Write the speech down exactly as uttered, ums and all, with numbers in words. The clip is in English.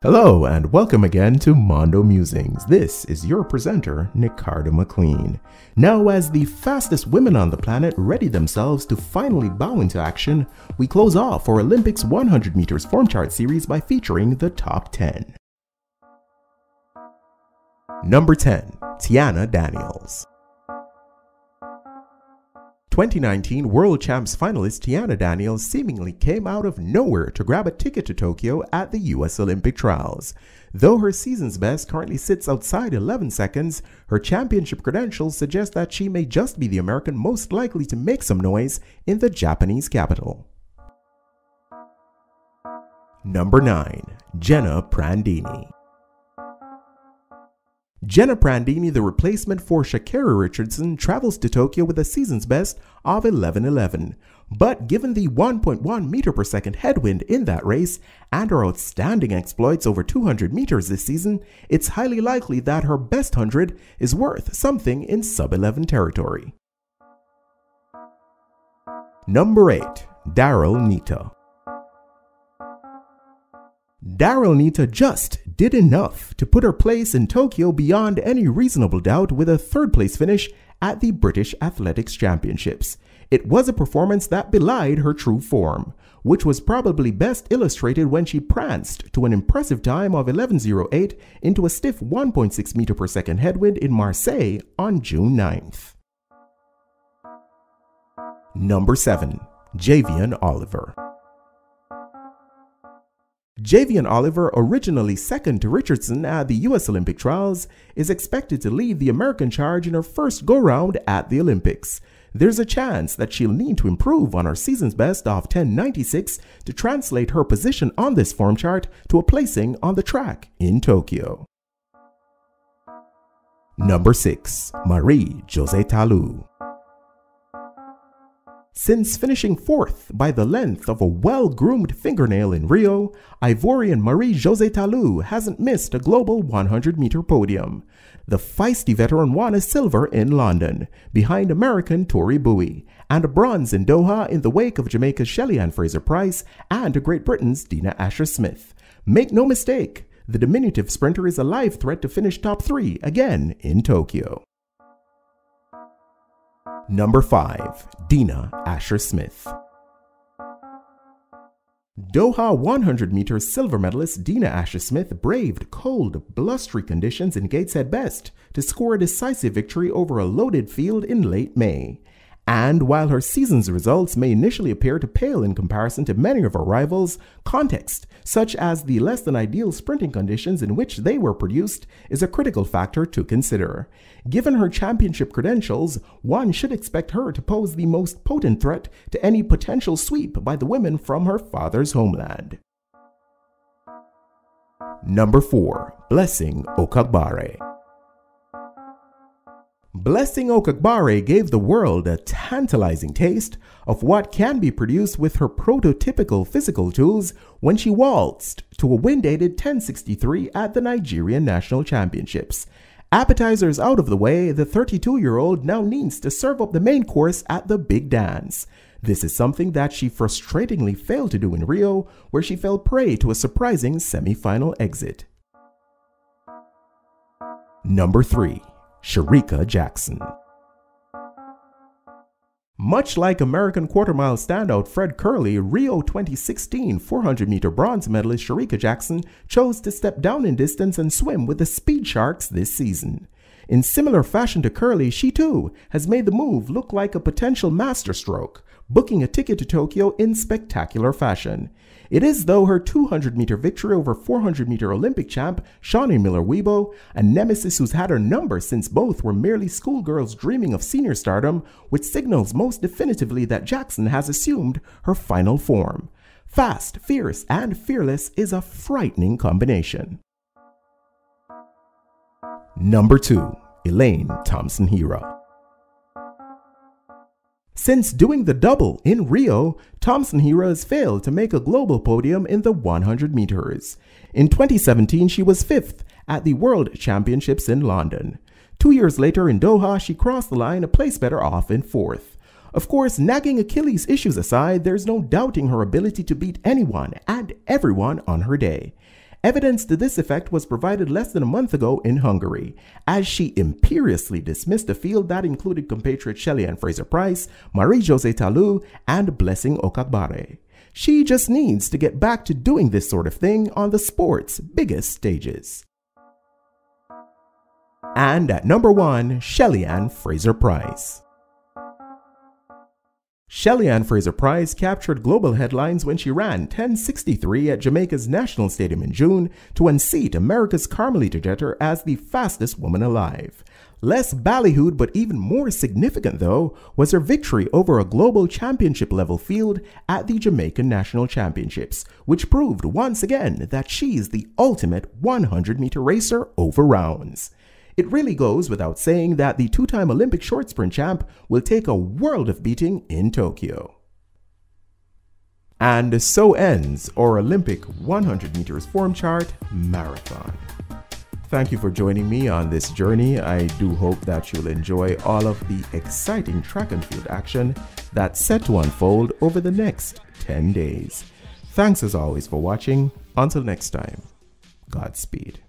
Hello and welcome again to Mondo Musings. This is your presenter, Nicarda McLean. Now, as the fastest women on the planet ready themselves to finally bow into action, we close off our Olympics one hundred meters form chart series by featuring the top ten. Number ten, Teahna Daniels. twenty nineteen World Champs finalist Teahna Daniels seemingly came out of nowhere to grab a ticket to Tokyo at the U S Olympic trials. Though her season's best currently sits outside eleven seconds, her championship credentials suggest that she may just be the American most likely to make some noise in the Japanese capital. Number nine. Jenna Prandini. Jenna Prandini, the replacement for Sha'Carri Richardson, travels to Tokyo with a season's best of eleven eleven. But given the one point one meter per second headwind in that race and her outstanding exploits over two hundred meters this season, it's highly likely that her best one hundred is worth something in sub eleven territory. Number eight. Daryll Neita. Daryll Neita just did enough to put her place in Tokyo beyond any reasonable doubt with a third-place finish at the British Athletics Championships. It was a performance that belied her true form, which was probably best illustrated when she pranced to an impressive time of eleven oh eight into a stiff one point six meter per second headwind in Marseille on June ninth. Number seven. Javianne Oliver. Javianne Oliver, originally second to Richardson at the U S Olympic trials, is expected to lead the American charge in her first go-round at the Olympics. There's a chance that she'll need to improve on her season's best of ten ninety-six to translate her position on this form chart to a placing on the track in Tokyo. Number six. Marie-Josée Ta Lou. Since finishing fourth by the length of a well-groomed fingernail in Rio, Ivorian Marie-Josée Ta Lou hasn't missed a global one hundred meter podium. The feisty veteran won a silver in London, behind American Tori Bowie, and a bronze in Doha in the wake of Jamaica's Shelly-Ann Fraser-Pryce and Great Britain's Dina Asher-Smith. Make no mistake, the diminutive sprinter is a live threat to finish top three again in Tokyo. Number five. Dina Asher-Smith. Doha one hundred meter silver medalist Dina Asher-Smith braved cold, blustery conditions in Gateshead Best to score a decisive victory over a loaded field in late May. And while her season's results may initially appear to pale in comparison to many of her rivals, context, such as the less-than-ideal sprinting conditions in which they were produced, is a critical factor to consider. Given her championship credentials, one should expect her to pose the most potent threat to any potential sweep by the women from her father's homeland. Number four. Blessing Okagbare. Blessing Okagbare gave the world a tantalizing taste of what can be produced with her prototypical physical tools when she waltzed to a wind-aided ten sixty-three at the Nigerian National Championships. Appetizers out of the way, the thirty-two-year-old now needs to serve up the main course at the big dance. This is something that she frustratingly failed to do in Rio, where she fell prey to a surprising semi-final exit. Number three. Shhericka Jackson. Much like American quarter-mile standout Fred Curley, Rio twenty sixteen four hundred meter bronze medalist Shhericka Jackson chose to step down in distance and swim with the Speed Sharks this season. In similar fashion to Curley, she too has made the move look like a potential masterstroke, booking a ticket to Tokyo in spectacular fashion. It is though her two hundred meter victory over four hundred meter Olympic champ Shaunae Miller-Uibo, a nemesis who's had her number since both were merely schoolgirls dreaming of senior stardom, which signals most definitively that Jackson has assumed her final form. Fast, fierce, and fearless is a frightening combination. Number two. Elaine Thompson-Herah. Since doing the double in Rio, Thompson-Herah has failed to make a global podium in the one hundred meters. In twenty seventeen, she was fifth at the World Championships in London. Two years later in Doha, she crossed the line a place better off in fourth. Of course, nagging Achilles issues aside, there's no doubting her ability to beat anyone and everyone on her day. Evidence to this effect was provided less than a month ago in Hungary, as she imperiously dismissed a field that included compatriot Shelly-Ann Fraser-Pryce, Marie-Josée Ta Lou, and Blessing Okagbare. She just needs to get back to doing this sort of thing on the sport's biggest stages. And at number one, Shelly-Ann Fraser-Pryce. Shelly-Ann Fraser-Pryce captured global headlines when she ran ten sixty-three at Jamaica's National Stadium in June to unseat America's Carmelita Jeter as the fastest woman alive. Less ballyhooed but even more significant, though, was her victory over a global championship-level field at the Jamaican National Championships, which proved once again that she's the ultimate one hundred meter racer over rounds. It really goes without saying that the two-time Olympic short sprint champ will take a world of beating in Tokyo. And so ends our Olympic one hundred meters form chart marathon. Thank you for joining me on this journey. I do hope that you'll enjoy all of the exciting track and field action that's set to unfold over the next ten days. Thanks as always for watching. Until next time, Godspeed.